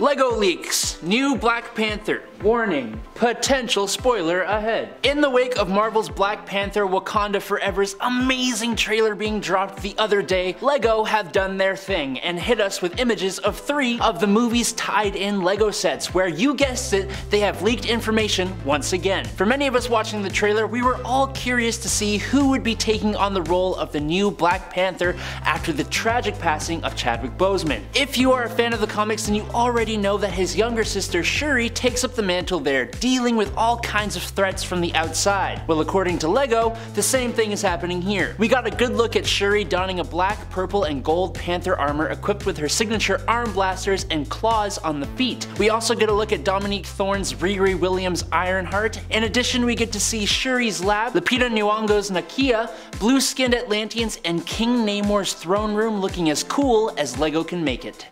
LEGO leaks, new Black Panther. Warning, potential spoiler ahead. In the wake of Marvel's Black Panther Wakanda Forever's amazing trailer being dropped the other day, LEGO have done their thing and hit us with images of 3 of the movie's tied-in LEGO sets where, you guessed it, they have leaked information once again. For many of us watching the trailer, we were all curious to see who would be taking on the role of the new Black Panther after the tragic passing of Chadwick Boseman. If you are a fan of the comics, then you already know that his younger sister Shuri takes up the mantle there, dealing with all kinds of threats from the outside. Well, according to LEGO, the same thing is happening here. We got a good look at Shuri donning a black, purple, and gold panther armor equipped with her signature arm blasters and claws on the feet. We also get a look at Dominique Thorne's Riri Williams Ironheart. In addition, we get to see Shuri's lab, Lupita Nyong'o's Nakia, blue-skinned Atlanteans, and King Namor's throne room looking as cool as LEGO can make it.